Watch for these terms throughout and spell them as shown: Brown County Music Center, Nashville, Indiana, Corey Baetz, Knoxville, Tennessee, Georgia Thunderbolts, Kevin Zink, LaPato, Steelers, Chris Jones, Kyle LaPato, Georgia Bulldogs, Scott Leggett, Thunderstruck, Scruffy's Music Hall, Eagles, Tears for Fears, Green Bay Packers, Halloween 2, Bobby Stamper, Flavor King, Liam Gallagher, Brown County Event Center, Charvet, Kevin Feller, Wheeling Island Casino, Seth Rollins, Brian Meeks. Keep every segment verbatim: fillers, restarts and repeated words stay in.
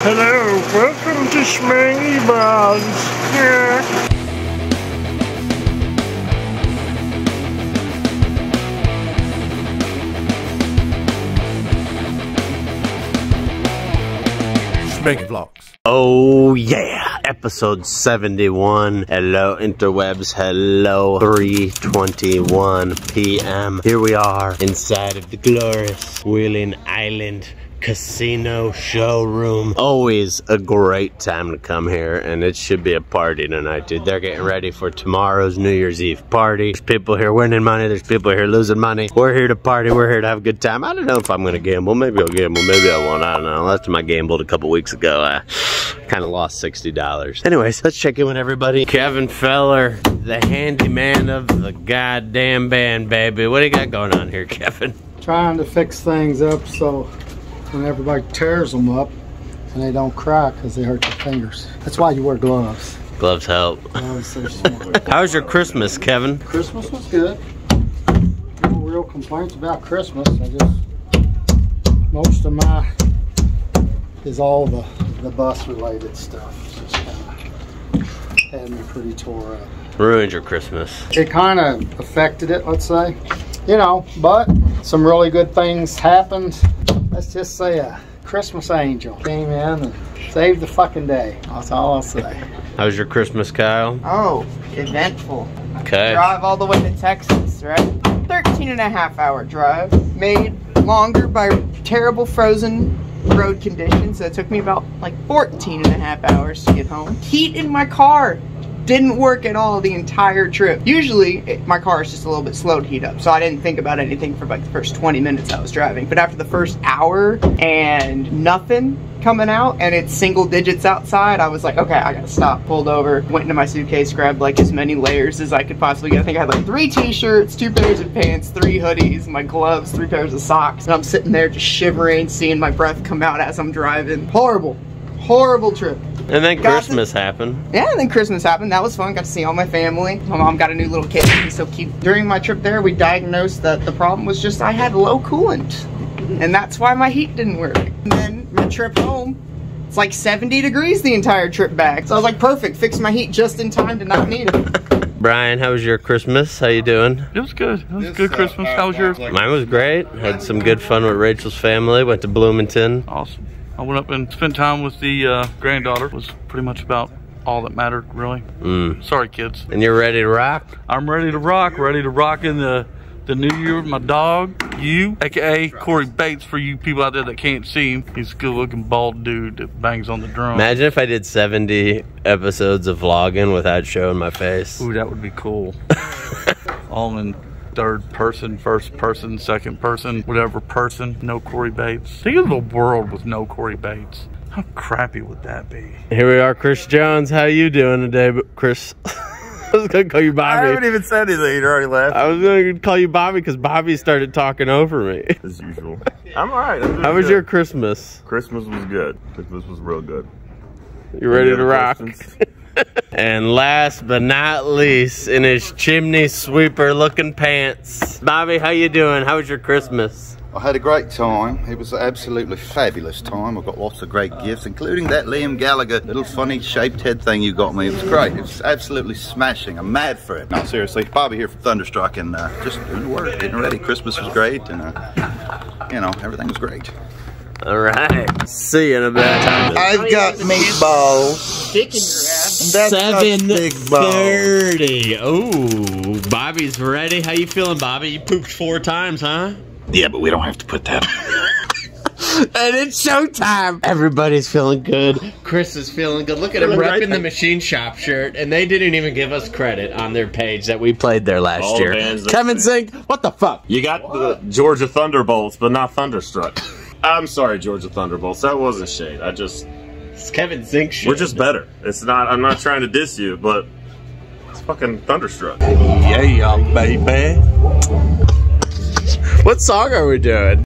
Hello, welcome to Schmengy Vlogs. Yeah. Schmengy Vlogs. Oh yeah, episode seventy-one. Hello interwebs, hello three twenty-one p m Here we are inside of the glorious Wheeling Island Casino showroom. Always a great time to come here, and it should be a party tonight, dude. They're getting ready for tomorrow's New Year's Eve party. There's people here winning money, there's people here losing money. We're here to party, we're here to have a good time. I don't know if I'm gonna gamble. Maybe I'll gamble, maybe I won't. I don't know. Last time I gambled a couple weeks ago, I kind of lost sixty dollars. Anyways, let's check in with everybody. Kevin Feller, the handyman of the goddamn band, baby. What do you got going on here, Kevin? Trying to fix things up so when everybody tears them up and they don't cry because they hurt their fingers. That's why you wear gloves. Gloves help. How was your Christmas, Kevin? Christmas was good. No real complaints about Christmas. I just, most of my is all the, the bus related stuff. Just kind of had me pretty tore up. Ruined your Christmas. It kind of affected it, let's say. You know, but some really good things happened. Let's just say a Christmas angel came in and saved the fucking day. That's all I'll say. How was your Christmas, Kyle? Oh, eventful. Okay. Drive all the way to Texas, right? thirteen and a half hour drive. Made longer by terrible frozen road conditions. That took me about like fourteen and a half hours to get home. Heat in my car didn't work at all the entire trip. Usually it, my car is just a little bit slow to heat up, so I didn't think about anything for like the first twenty minutes I was driving. But after the first hour and nothing coming out and it's single digits outside, I was like, okay, I gotta stop. Pulled over, went into my suitcase, grabbed like as many layers as I could possibly get. I think I had like three t-shirts, two pairs of pants, three hoodies, my gloves, three pairs of socks, and I'm sitting there just shivering, seeing my breath come out as I'm driving. Horrible. Horrible trip. And then got Christmas to, happened. Yeah, and then Christmas happened. That was fun. Got to see all my family. My mom got a new little kid. He's so cute. During my trip there, we diagnosed that the problem was just I had low coolant. And that's why my heat didn't work. And then my trip home, it's like seventy degrees the entire trip back. So I was like, perfect. Fixed my heat just in time to not need it. Brian, how was your Christmas? How you doing? It was good. It was a good Christmas. How was yours? Mine was great. Had some good fun with Rachel's family. Went to Bloomington. Awesome. I went up and spent time with the uh, granddaughter. It was pretty much about all that mattered, really. Mm. Sorry, kids. And you're ready to rock? I'm ready to rock. Ready to rock in the, the new year with my dog, you, A K A Corey Baetz, for you people out there that can't see him. He's a good-looking bald dude that bangs on the drum. Imagine if I did seventy episodes of vlogging without showing my face. Ooh, that would be cool. All in third person, first person, second person, whatever person. No Corey Baetz. Think of the world with no Corey Baetz. How crappy would that be? Here we are, Chris Jones. How you doing today, Chris? I was gonna call you Bobby. I haven't even said anything. You're already laughing. I was gonna call you Bobby because Bobby started talking over me. As usual. I'm all right. How was good. Your Christmas? Christmas was good. Christmas was real good. You ready to rock? And last but not least, in his chimney sweeper looking pants, Bobby, how you doing? How was your Christmas? I had a great time. It was an absolutely fabulous time. I got lots of great gifts, including that Liam Gallagher little funny shaped head thing you got me. It was great. It was absolutely smashing. I'm mad for it. No, seriously, Bobby here from Thunderstruck, and uh, just doing the work, getting ready. Christmas was great, and uh, you know, everything was great. All right. See you in a bit. I've got meatballs. Dick in your ass. That's seven thirty. Oh, Bobby's ready. How you feeling, Bobby? You pooped four times, huh? Yeah, but we don't have to put that. And it's showtime. Everybody's feeling good. Chris is feeling good. Look at him repping the Machine Shop shirt, and they didn't even give us credit on their page that we played there last oh, year. Man, Kevin Zink, what the fuck? You got what? The Georgia Thunderbolts, but not Thunderstruck. I'm sorry, Georgia Thunderbolts. That wasn't shade. I just... It's Kevin Zink shit. We're just better. It's not... I'm not trying to diss you, but... It's fucking Thunderstruck. Yeah, baby. What song are we doing?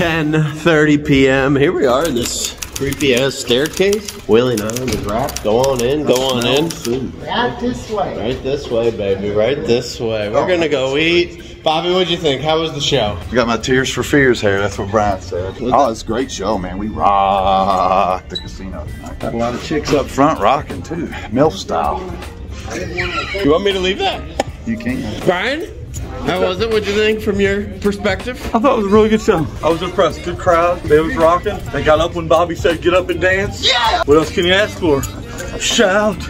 ten thirty p m Here we are in this creepy ass staircase. Wheeling Island is wrapped. Go on in, go on in. Food. Right this way. Right this way, baby. Right this way. We're gonna go eat. Bobby, what'd you think? How was the show? I got my Tears for Fears hair. That's what Brian said. Oh, it's a great show, man. We rocked the casino tonight. Got a lot of chicks up front rocking too, MILF style. You want me to leave that? You can. Brian? How was it? What'd you think from your perspective? I thought it was a really good show. I was impressed. Good crowd. They was rocking. They got up when Bobby said get up and dance. Yeah! What else can you ask for? Shout,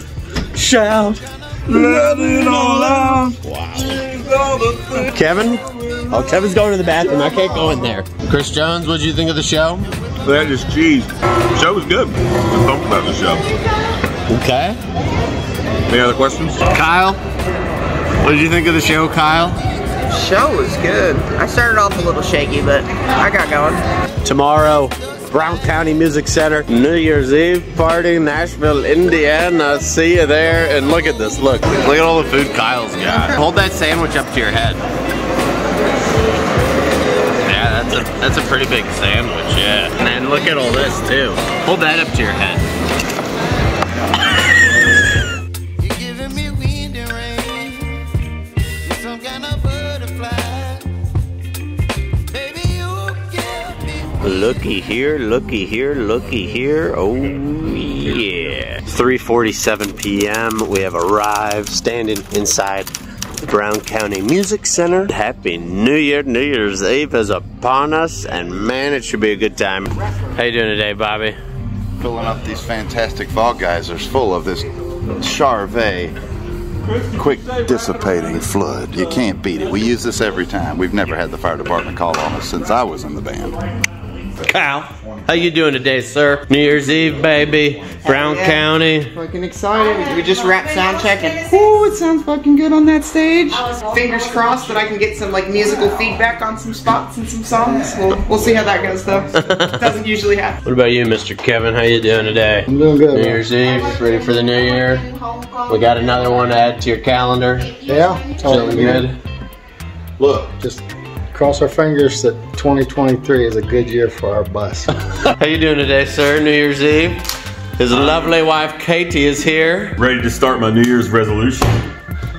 shout, let it all out. Wow. Kevin? Oh, Kevin's going to the bathroom. I can't go in there. Chris Jones, what'd you think of the show? That is cheese. The show was good. I'm pumped about the show. Okay. Any other questions? Kyle? What did you think of the show, Kyle? The show was good. I started off a little shaky, but I got going. Tomorrow, Brown County Music Center, New Year's Eve party, Nashville, Indiana. See you there. And look at this. Look. Look at all the food Kyle's got. Hold that sandwich up to your head. Yeah, that's a, that's a pretty big sandwich, yeah. And look at all this, too. Hold that up to your head. Looky here, looky here, looky here. Oh yeah. three forty-seven p m We have arrived, standing inside the Brown County Music Center. Happy New Year. New Year's Eve is upon us, and man, it should be a good time. How you doing today, Bobby? Filling up these fantastic fog geysers full of this Charvet quick dissipating flood. You can't beat it. We use this every time. We've never had the fire department call on us since I was in the band. Kyle, how you doing today, sir? New Year's Eve, baby. Brown yeah. County. Fucking excited. We just wrapped sound check and ooh, it sounds fucking good on that stage. Fingers crossed that I can get some like musical feedback on some spots and some songs. We'll, we'll see how that goes though. It doesn't usually happen. What about you, Mister Kevin? How you doing today? I'm doing good. New Year's Eve, ready for the new year. We got another one to add to your calendar. Yeah, totally good. Look, just cross our fingers that twenty twenty-three is a good year for our bus. How you doing today, sir? New Year's Eve. His lovely wife, Katie, is here. Ready to start my New Year's resolution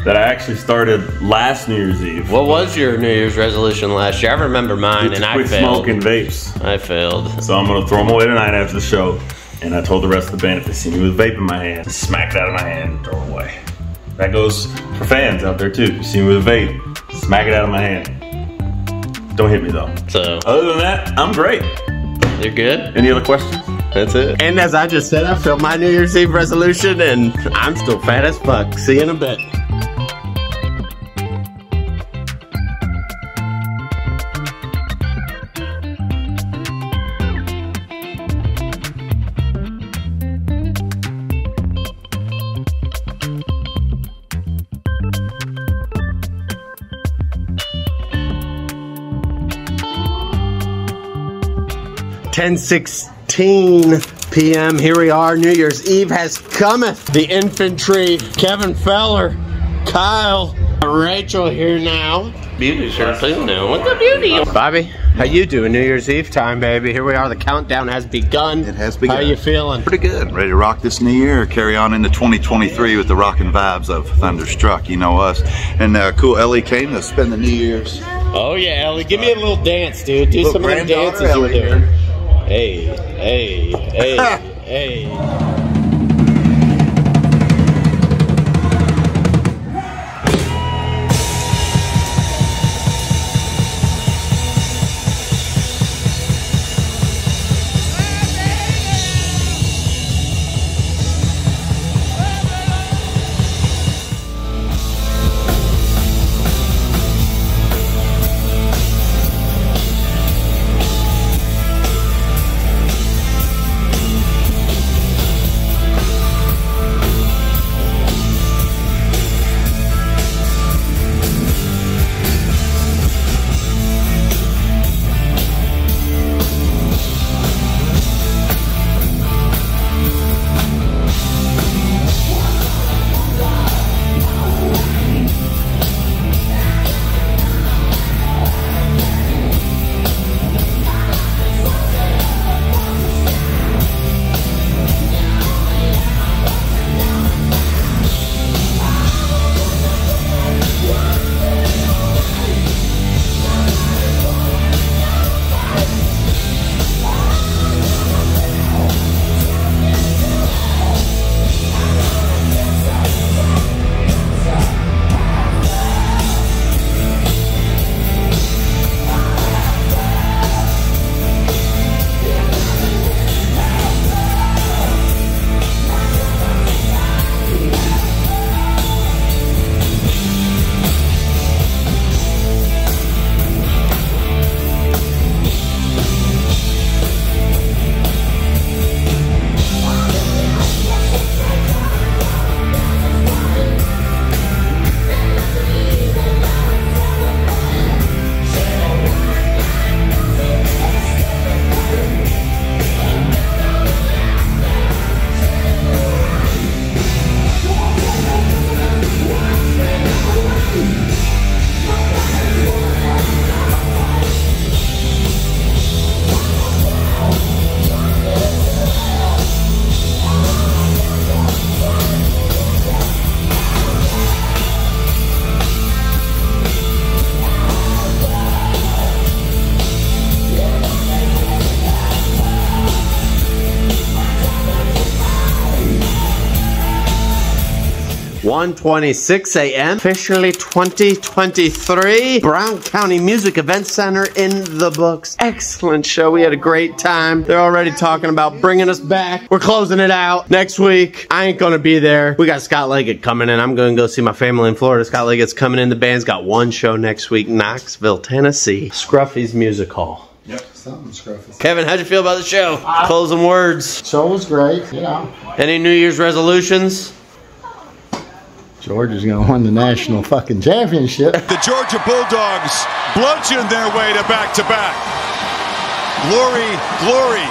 that I actually started last New Year's Eve. What was your New Year's resolution last year? I remember mine, and I failed. Quit smoking vapes. I failed. So I'm gonna throw them away tonight after the show, and I told the rest of the band if they see me with vape in my hand, smack that in my hand and throw it away. That goes for fans out there too. If you see me with a vape, smack it out of my hand. Don't hit me though. So other than that, I'm great. You're good? Any other questions? That's it. And as I just said, I filled my New Year's Eve resolution and I'm still fat as fuck. See you in a bit. ten sixteen p m Here we are. New Year's Eve has cometh. The infantry, Kevin Feller, Kyle, Rachel here now. Beauty's here too now. What's the beauty? Bobby, how you doing? New Year's Eve time, baby. Here we are. The countdown has begun. It has begun. How you feeling? Pretty good. Ready to rock this new year. Carry on into twenty twenty-three with the rocking vibes of Thunderstruck. You know us. And uh, cool Ellie came to spend the New Year's. Oh yeah, Ellie. Give me a little dance, dude. Do some of the dances you're doing. Hey, hey, hey, hey. one twenty-six a m Officially twenty twenty-three Brown County Music Event Center in the books. Excellent show. We had a great time. They're already talking about bringing us back. We're closing it out next week. I ain't gonna be there. We got Scott Leggett coming in. I'm gonna go see my family in Florida. Scott Leggett's coming in. The band's got one show next week. Knoxville, Tennessee. Scruffy's Music Hall. Yep. Something Scruffy. Kevin, how'd you feel about the show? Uh, Closing words. Show was great, yeah. Any New Year's resolutions? Georgia's gonna win the national fucking championship. The Georgia Bulldogs bludgeoned their way to back-to-back. Glory, glory,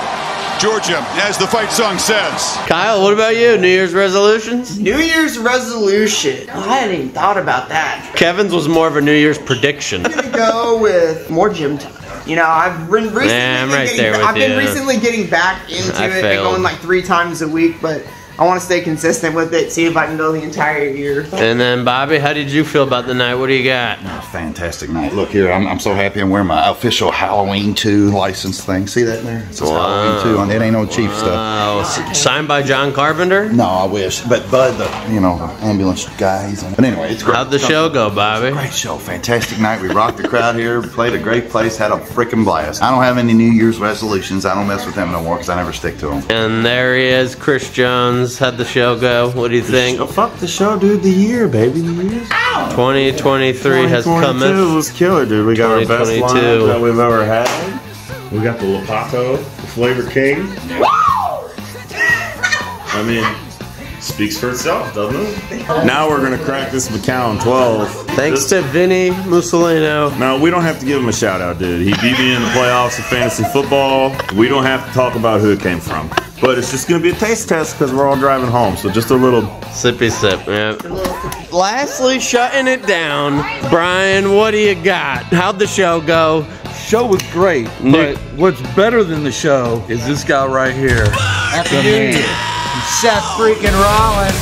Georgia, as the fight song says. Kyle, what about you? New Year's resolutions? New Year's resolution. I hadn't even thought about that. Kevin's was more of a New Year's prediction. I'm gonna go with more gym time. You know, I've been recently, yeah, right getting, there with I've been recently getting back into I it failed. and going like three times a week, but I want to stay consistent with it, see if I can go the entire year. And then, Bobby, how did you feel about the night? What do you got? Oh, fantastic night. Look here, I'm, I'm so happy I'm wearing my official Halloween two license thing. See that in there? It says wow. Halloween two on it. Ain't no cheap wow. stuff. Okay. Signed by John Carpenter? No, I wish. But Bud, the you know, ambulance guy, he's in. But anyway, it's great. How'd the show go, Bobby? Great show. Fantastic night. We rocked the crowd here, played a great place, had a freaking blast. I don't have any New Year's resolutions. I don't mess with them no more because I never stick to them. And there he is, Chris Jones. How'd the show go? What do you think? Show, fuck the show, dude. The year, baby. The year. twenty twenty-three has come in. It was killer, dude. We got our best lineup that we've ever had. We got the LaPato, the Flavor King. Woo! I mean, speaks for itself, doesn't it? Now we're gonna crack this Macallan twelve. Thanks this, to Vinnie Mussolino. No, we don't have to give him a shout out, dude. He beat me in the playoffs of fantasy football. We don't have to talk about who it came from. But it's just going to be a taste test because we're all driving home. So just a little sippy sip. Yeah. Lastly, shutting it down. Brian, what do you got? How'd the show go? Show was great. Nick. But what's better than the show is this guy right here. That's amazing. Seth freaking Rollins.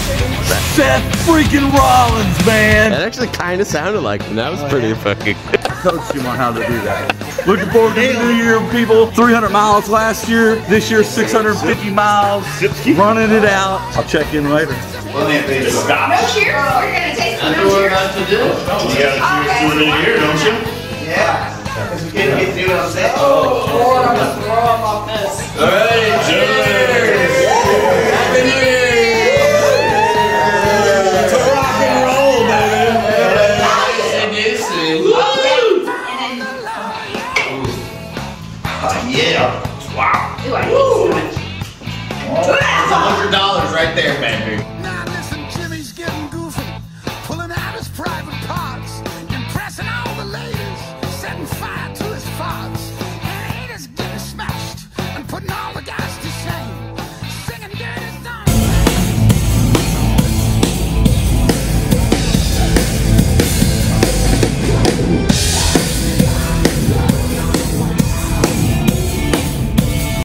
Seth freaking Rollins, man. That actually kind of sounded like him. That was oh, pretty yeah. fucking good. I coached him on how to do that. Looking forward to the new year, people. three hundred miles last year. This year, six hundred fifty miles. Running it out. I'll check in later. Well, no cheers? We're going to taste some no cheers. That's what we're about to do. You got to cheers for the new year, don't you? Yeah. Because we couldn't get through it on set. Oh, I'm going to throw up off this. All right, cheers. Happy New Year. Wow. Ooh, I hate so much. That's one hundred dollars right there, baby.